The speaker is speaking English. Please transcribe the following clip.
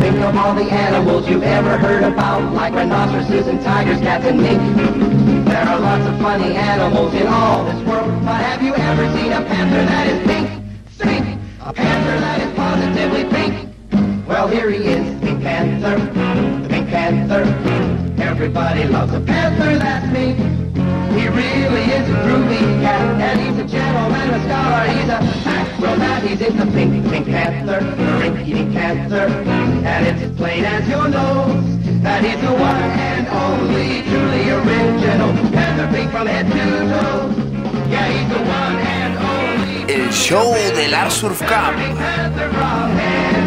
Think of all the animals you've ever heard about, like rhinoceroses and tigers, cats and mink. There are lots of funny animals in all this world, but have you ever seen a panther that is pink? Think! A panther that is positively pink! Well, here he is, Pink Panther, the Pink Panther. Everybody loves a panther that's pink. He really is a groovy cat, and he's a gentleman, a scholar, he's a acrobat. He's in the pink, pink panther, the rinky pink panther, and it's plain as your nose that he's the one and only truly original panther, pink from head to toe. Yeah, he's the one and only. El show del Art Surf Camp.